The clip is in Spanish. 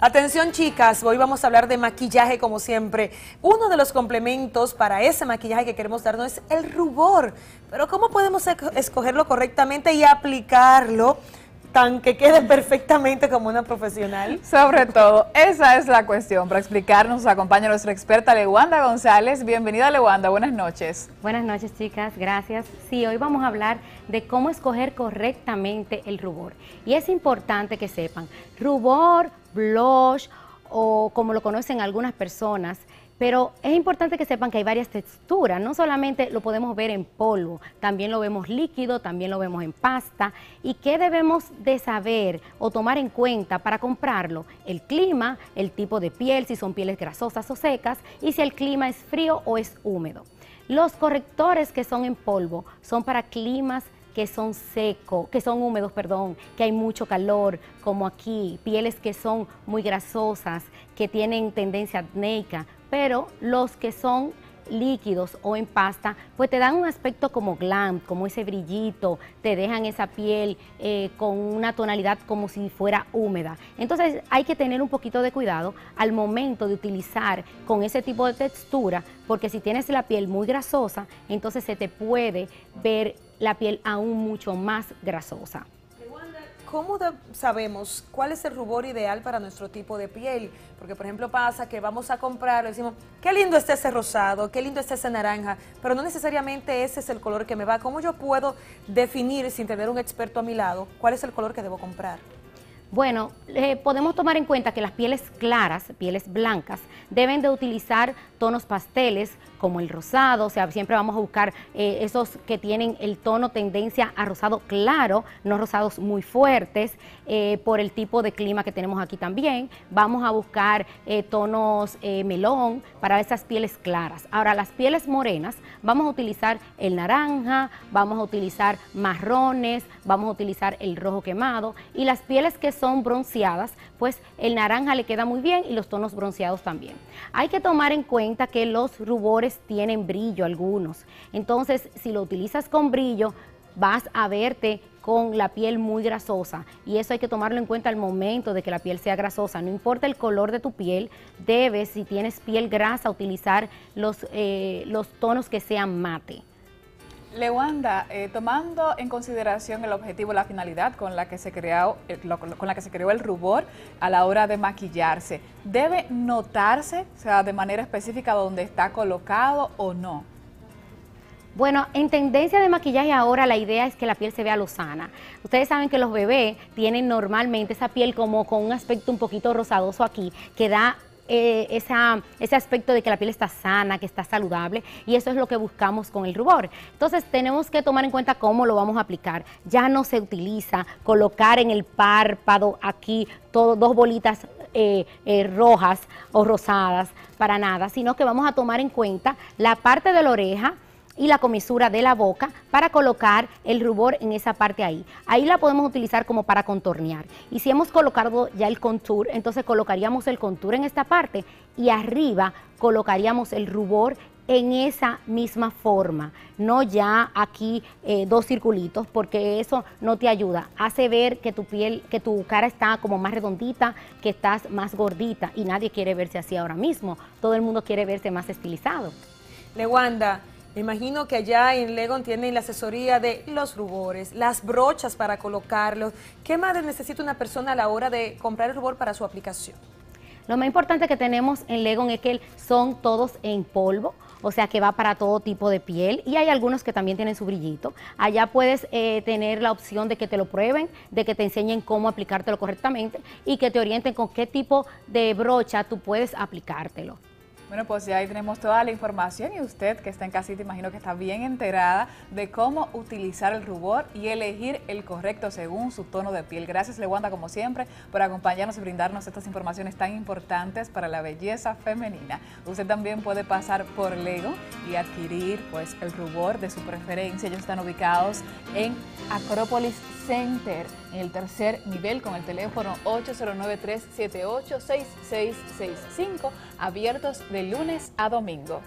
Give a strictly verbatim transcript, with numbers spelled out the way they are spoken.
Atención chicas, hoy vamos a hablar de maquillaje como siempre. Uno de los complementos para ese maquillaje que queremos darnos es el rubor. Pero ¿cómo podemos escogerlo correctamente y aplicarlo tan que quede perfectamente como una profesional? Sobre todo, esa es la cuestión. Para explicarnos nos acompaña nuestra experta Leiwanda González. Bienvenida Leiwanda, buenas noches. Buenas noches chicas, gracias. Sí, hoy vamos a hablar de cómo escoger correctamente el rubor. Y es importante que sepan, rubor, blush o como lo conocen algunas personas, pero es importante que sepan que hay varias texturas, no solamente lo podemos ver en polvo, también lo vemos líquido, también lo vemos en pasta. ¿Y qué debemos de saber o tomar en cuenta para comprarlo? El clima, el tipo de piel, si son pieles grasosas o secas y si el clima es frío o es húmedo. Los correctores que son en polvo son para climas que son secos, que son húmedos, perdón, que hay mucho calor, como aquí, pieles que son muy grasosas, que tienen tendencia acnéica, pero los que son líquidos o en pasta, pues te dan un aspecto como glam, como ese brillito, te dejan esa piel eh, con una tonalidad como si fuera húmeda. Entonces hay que tener un poquito de cuidado al momento de utilizar con ese tipo de textura, porque si tienes la piel muy grasosa, entonces se te puede ver la piel aún mucho más grasosa. ¿Cómo sabemos cuál es el rubor ideal para nuestro tipo de piel? Porque, por ejemplo, pasa que vamos a comprar y decimos, qué lindo está ese rosado, qué lindo está ese naranja, pero no necesariamente ese es el color que me va. ¿Cómo yo puedo definir, sin tener un experto a mi lado, cuál es el color que debo comprar? Bueno, eh, podemos tomar en cuenta que las pieles claras, pieles blancas, deben de utilizar tonos pasteles como el rosado, o sea, siempre vamos a buscar eh, esos que tienen el tono tendencia a rosado claro, no rosados muy fuertes, eh, por el tipo de clima que tenemos aquí también, vamos a buscar eh, tonos eh, melón para esas pieles claras. Ahora, las pieles morenas, vamos a utilizar el naranja, vamos a utilizar marrones, vamos a utilizar el rojo quemado y las pieles que son bronceadas, pues el naranja le queda muy bien y los tonos bronceados también. Hay que tomar en cuenta que los rubores tienen brillo algunos, entonces si lo utilizas con brillo vas a verte con la piel muy grasosa y eso hay que tomarlo en cuenta al momento de que la piel sea grasosa, no importa el color de tu piel, debes, si tienes piel grasa, utilizar los, eh, los tonos que sean mate. Leiwanda, eh, tomando en consideración el objetivo, la finalidad con la que se creó, eh, lo, con la que se creó el rubor a la hora de maquillarse, ¿debe notarse, o sea, de manera específica dónde está colocado o no? Bueno, en tendencia de maquillaje ahora la idea es que la piel se vea lozana. Ustedes saben que los bebés tienen normalmente esa piel como con un aspecto un poquito rosadoso aquí, que da Eh, esa, ese aspecto de que la piel está sana, que está saludable, y eso es lo que buscamos con el rubor. Entonces tenemos que tomar en cuenta cómo lo vamos a aplicar. Ya no se utiliza colocar en el párpado aquí todo, dos bolitas eh, eh, rojas o rosadas para nada, sino que vamos a tomar en cuenta la parte de la oreja y la comisura de la boca para colocar el rubor en esa parte ahí. Ahí la podemos utilizar como para contornear. Y si hemos colocado ya el contour, entonces colocaríamos el contour en esta parte y arriba colocaríamos el rubor en esa misma forma, no ya aquí eh, dos circulitos, porque eso no te ayuda, hace ver que tu piel, que tu cara está como más redondita, que estás más gordita y nadie quiere verse así ahora mismo, todo el mundo quiere verse más estilizado. Leiwanda, me imagino que allá en Leigon tienen la asesoría de los rubores, las brochas para colocarlos. ¿Qué más necesita una persona a la hora de comprar el rubor para su aplicación? Lo más importante que tenemos en Leigon es que son todos en polvo, o sea que va para todo tipo de piel y hay algunos que también tienen su brillito. Allá puedes eh, tener la opción de que te lo prueben, de que te enseñen cómo aplicártelo correctamente y que te orienten con qué tipo de brocha tú puedes aplicártelo. Bueno, pues ya ahí tenemos toda la información y usted que está en casita, imagino que está bien enterada de cómo utilizar el rubor y elegir el correcto según su tono de piel. Gracias, Leiwanda, como siempre, por acompañarnos y brindarnos estas informaciones tan importantes para la belleza femenina. Usted también puede pasar por Leigon y adquirir pues el rubor de su preferencia. Ellos están ubicados en Acrópolis Center, en el tercer nivel, con el teléfono ocho cero nueve, tres siete ocho, seis seis seis cinco, abiertos de lunes a domingo.